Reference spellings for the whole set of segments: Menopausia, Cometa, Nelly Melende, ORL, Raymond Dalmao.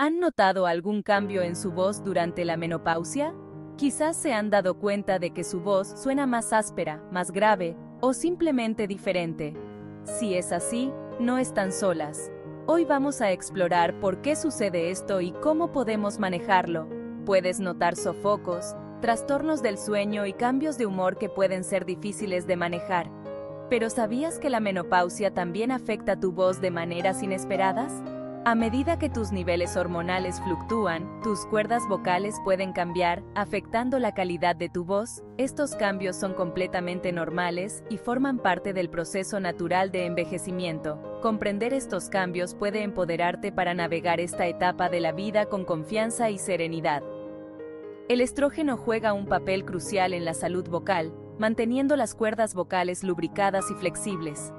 ¿Han notado algún cambio en su voz durante la menopausia? Quizás se han dado cuenta de que su voz suena más áspera, más grave, o simplemente diferente. Si es así, no están solas. Hoy vamos a explorar por qué sucede esto y cómo podemos manejarlo. Puedes notar sofocos, trastornos del sueño y cambios de humor que pueden ser difíciles de manejar. ¿Pero sabías que la menopausia también afecta tu voz de maneras inesperadas? A medida que tus niveles hormonales fluctúan, tus cuerdas vocales pueden cambiar, afectando la calidad de tu voz. Estos cambios son completamente normales y forman parte del proceso natural de envejecimiento. Comprender estos cambios puede empoderarte para navegar esta etapa de la vida con confianza y serenidad. El estrógeno juega un papel crucial en la salud vocal, manteniendo las cuerdas vocales lubricadas y flexibles.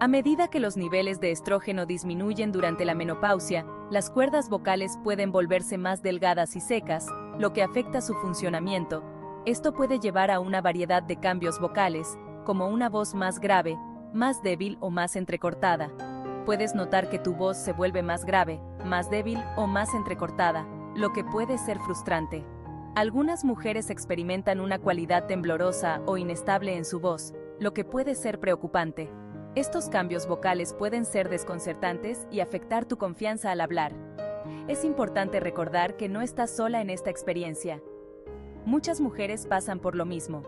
A medida que los niveles de estrógeno disminuyen durante la menopausia, las cuerdas vocales pueden volverse más delgadas y secas, lo que afecta su funcionamiento. Esto puede llevar a una variedad de cambios vocales, como una voz más grave, más débil o más entrecortada. Puedes notar que tu voz se vuelve más grave, más débil o más entrecortada, lo que puede ser frustrante. Algunas mujeres experimentan una cualidad temblorosa o inestable en su voz, lo que puede ser preocupante. Estos cambios vocales pueden ser desconcertantes y afectar tu confianza al hablar. Es importante recordar que no estás sola en esta experiencia. Muchas mujeres pasan por lo mismo.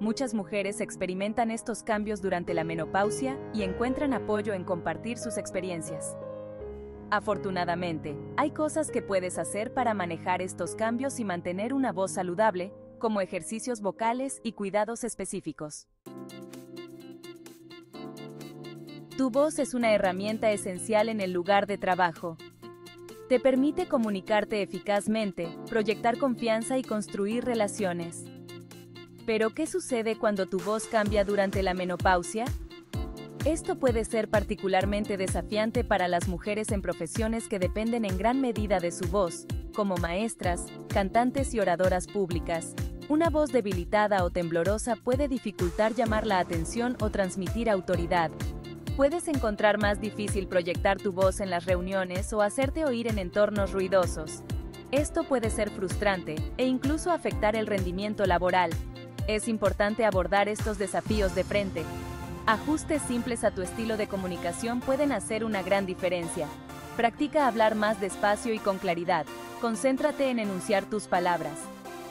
Muchas mujeres experimentan estos cambios durante la menopausia y encuentran apoyo en compartir sus experiencias. Afortunadamente, hay cosas que puedes hacer para manejar estos cambios y mantener una voz saludable, como ejercicios vocales y cuidados específicos. Tu voz es una herramienta esencial en el lugar de trabajo. Te permite comunicarte eficazmente, proyectar confianza y construir relaciones. ¿Pero qué sucede cuando tu voz cambia durante la menopausia? Esto puede ser particularmente desafiante para las mujeres en profesiones que dependen en gran medida de su voz, como maestras, cantantes y oradoras públicas. Una voz debilitada o temblorosa puede dificultar llamar la atención o transmitir autoridad. Puedes encontrar más difícil proyectar tu voz en las reuniones o hacerte oír en entornos ruidosos. Esto puede ser frustrante e incluso afectar el rendimiento laboral. Es importante abordar estos desafíos de frente. Ajustes simples a tu estilo de comunicación pueden hacer una gran diferencia. Practica hablar más despacio y con claridad. Concéntrate en enunciar tus palabras.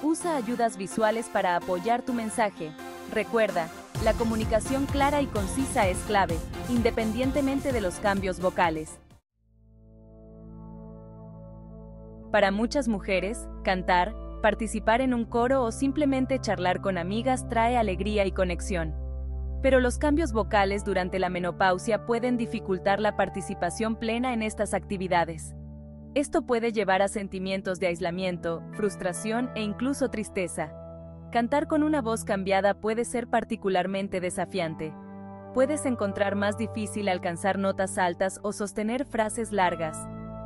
Usa ayudas visuales para apoyar tu mensaje. Recuerda, la comunicación clara y concisa es clave, independientemente de los cambios vocales. Para muchas mujeres, cantar, participar en un coro o simplemente charlar con amigas trae alegría y conexión. Pero los cambios vocales durante la menopausia pueden dificultar la participación plena en estas actividades. Esto puede llevar a sentimientos de aislamiento, frustración e incluso tristeza. Cantar con una voz cambiada puede ser particularmente desafiante. Puedes encontrar más difícil alcanzar notas altas o sostener frases largas.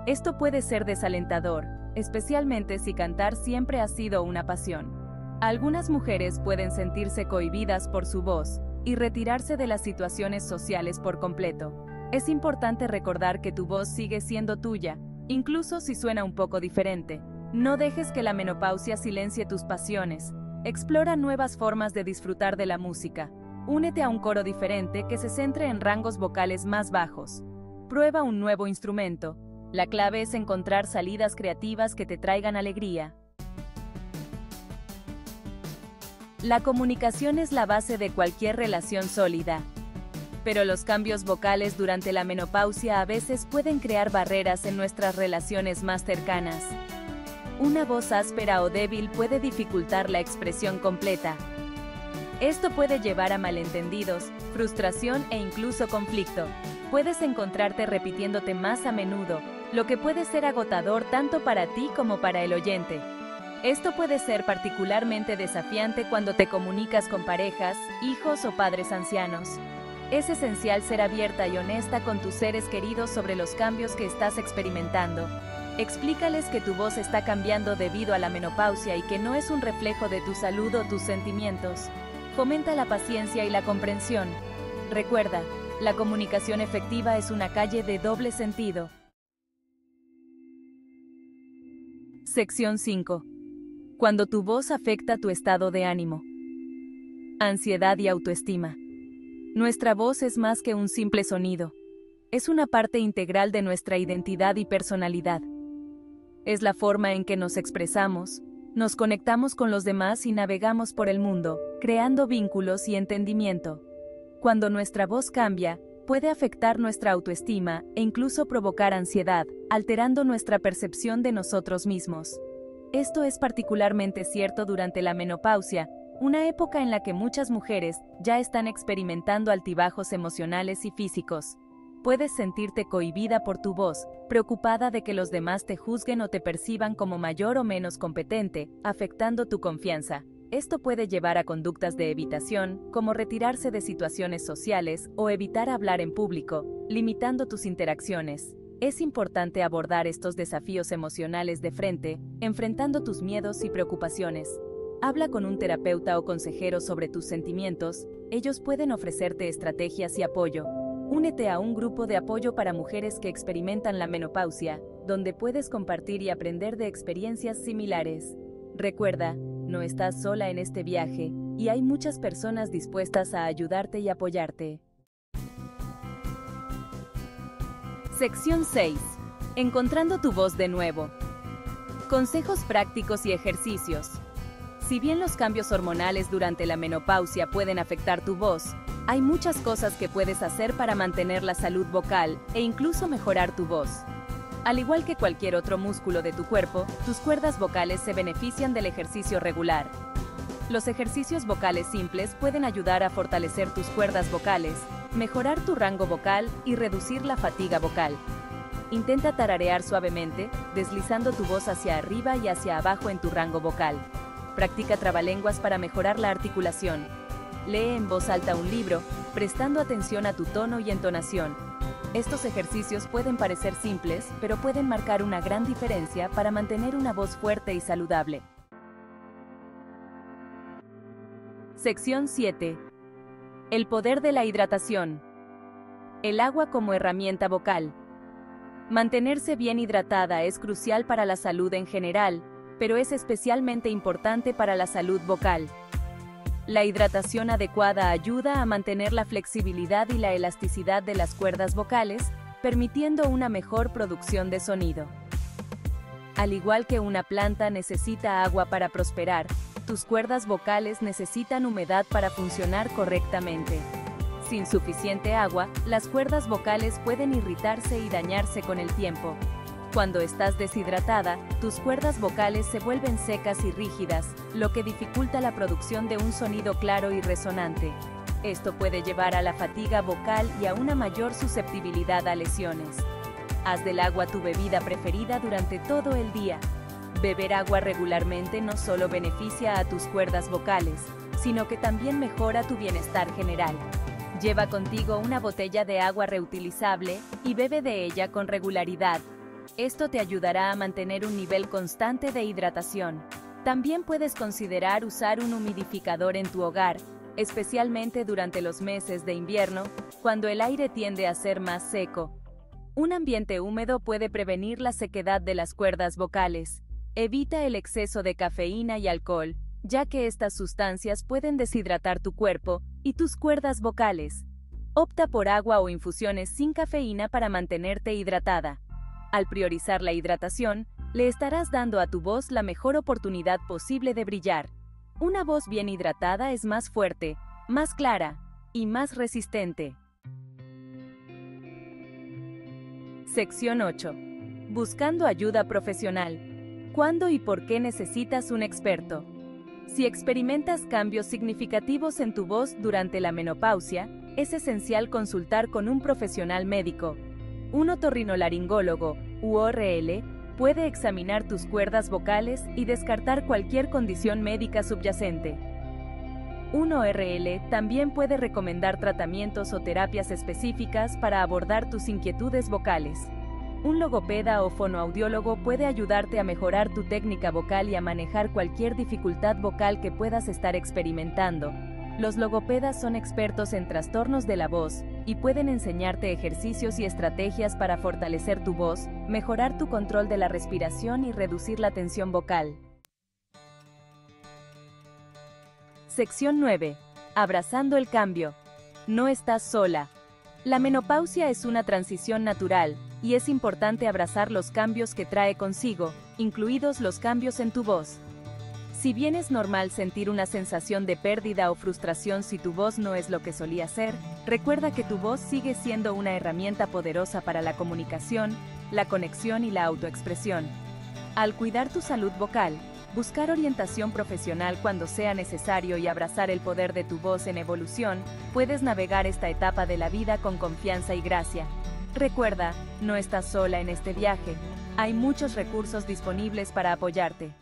Esto puede ser desalentador, especialmente si cantar siempre ha sido una pasión. Algunas mujeres pueden sentirse cohibidas por su voz y retirarse de las situaciones sociales por completo. Es importante recordar que tu voz sigue siendo tuya, incluso si suena un poco diferente. No dejes que la menopausia silencie tus pasiones. Explora nuevas formas de disfrutar de la música. Únete a un coro diferente que se centre en rangos vocales más bajos. Prueba un nuevo instrumento. La clave es encontrar salidas creativas que te traigan alegría. La comunicación es la base de cualquier relación sólida. Pero los cambios vocales durante la menopausia a veces pueden crear barreras en nuestras relaciones más cercanas. Una voz áspera o débil puede dificultar la expresión completa. Esto puede llevar a malentendidos, frustración e incluso conflicto. Puedes encontrarte repitiéndote más a menudo, lo que puede ser agotador tanto para ti como para el oyente. Esto puede ser particularmente desafiante cuando te comunicas con parejas, hijos o padres ancianos. Es esencial ser abierta y honesta con tus seres queridos sobre los cambios que estás experimentando. Explícales que tu voz está cambiando debido a la menopausia y que no es un reflejo de tu salud o tus sentimientos. Fomenta la paciencia y la comprensión. Recuerda, la comunicación efectiva es una calle de doble sentido. Sección 5. Cuando tu voz afecta tu estado de ánimo. Ansiedad y autoestima. Nuestra voz es más que un simple sonido. Es una parte integral de nuestra identidad y personalidad. Es la forma en que nos expresamos, nos conectamos con los demás y navegamos por el mundo, creando vínculos y entendimiento. Cuando nuestra voz cambia, puede afectar nuestra autoestima e incluso provocar ansiedad, alterando nuestra percepción de nosotros mismos. Esto es particularmente cierto durante la menopausia, una época en la que muchas mujeres ya están experimentando altibajos emocionales y físicos. Puedes sentirte cohibida por tu voz, preocupada de que los demás te juzguen o te perciban como mayor o menos competente, afectando tu confianza. Esto puede llevar a conductas de evitación, como retirarse de situaciones sociales o evitar hablar en público, limitando tus interacciones. Es importante abordar estos desafíos emocionales de frente, enfrentando tus miedos y preocupaciones. Habla con un terapeuta o consejero sobre tus sentimientos, ellos pueden ofrecerte estrategias y apoyo. Únete a un grupo de apoyo para mujeres que experimentan la menopausia, donde puedes compartir y aprender de experiencias similares. Recuerda, no estás sola en este viaje, y hay muchas personas dispuestas a ayudarte y apoyarte. Sección 6. Encontrando tu voz de nuevo. Consejos prácticos y ejercicios. Si bien los cambios hormonales durante la menopausia pueden afectar tu voz, hay muchas cosas que puedes hacer para mantener la salud vocal e incluso mejorar tu voz. Al igual que cualquier otro músculo de tu cuerpo, tus cuerdas vocales se benefician del ejercicio regular. Los ejercicios vocales simples pueden ayudar a fortalecer tus cuerdas vocales, mejorar tu rango vocal y reducir la fatiga vocal. Intenta tararear suavemente, deslizando tu voz hacia arriba y hacia abajo en tu rango vocal. Practica trabalenguas para mejorar la articulación. Lee en voz alta un libro, prestando atención a tu tono y entonación. Estos ejercicios pueden parecer simples, pero pueden marcar una gran diferencia para mantener una voz fuerte y saludable. Sección 7. El poder de la hidratación. El agua como herramienta vocal. Mantenerse bien hidratada es crucial para la salud en general, pero es especialmente importante para la salud vocal. La hidratación adecuada ayuda a mantener la flexibilidad y la elasticidad de las cuerdas vocales, permitiendo una mejor producción de sonido. Al igual que una planta necesita agua para prosperar, tus cuerdas vocales necesitan humedad para funcionar correctamente. Sin suficiente agua, las cuerdas vocales pueden irritarse y dañarse con el tiempo. Cuando estás deshidratada, tus cuerdas vocales se vuelven secas y rígidas, lo que dificulta la producción de un sonido claro y resonante. Esto puede llevar a la fatiga vocal y a una mayor susceptibilidad a lesiones. Haz del agua tu bebida preferida durante todo el día. Beber agua regularmente no solo beneficia a tus cuerdas vocales, sino que también mejora tu bienestar general. Lleva contigo una botella de agua reutilizable y bebe de ella con regularidad. Esto te ayudará a mantener un nivel constante de hidratación. También puedes considerar usar un humidificador en tu hogar, especialmente durante los meses de invierno, cuando el aire tiende a ser más seco. Un ambiente húmedo puede prevenir la sequedad de las cuerdas vocales. Evita el exceso de cafeína y alcohol, ya que estas sustancias pueden deshidratar tu cuerpo y tus cuerdas vocales. Opta por agua o infusiones sin cafeína para mantenerte hidratada. Al priorizar la hidratación, le estarás dando a tu voz la mejor oportunidad posible de brillar. Una voz bien hidratada es más fuerte, más clara y más resistente. Sección 8. Buscando ayuda profesional. ¿Cuándo y por qué necesitas un experto? Si experimentas cambios significativos en tu voz durante la menopausia, es esencial consultar con un profesional médico. Un otorrinolaringólogo, URL, puede examinar tus cuerdas vocales y descartar cualquier condición médica subyacente. Un ORL también puede recomendar tratamientos o terapias específicas para abordar tus inquietudes vocales. Un logopeda o fonoaudiólogo puede ayudarte a mejorar tu técnica vocal y a manejar cualquier dificultad vocal que puedas estar experimentando. Los logopedas son expertos en trastornos de la voz y pueden enseñarte ejercicios y estrategias para fortalecer tu voz, mejorar tu control de la respiración y reducir la tensión vocal. Sección 9. Abrazando el cambio. No estás sola. La menopausia es una transición natural, y es importante abrazar los cambios que trae consigo, incluidos los cambios en tu voz. Si bien es normal sentir una sensación de pérdida o frustración si tu voz no es lo que solía ser, recuerda que tu voz sigue siendo una herramienta poderosa para la comunicación, la conexión y la autoexpresión. Al cuidar tu salud vocal, buscar orientación profesional cuando sea necesario y abrazar el poder de tu voz en evolución, puedes navegar esta etapa de la vida con confianza y gracia. Recuerda, no estás sola en este viaje. Hay muchos recursos disponibles para apoyarte.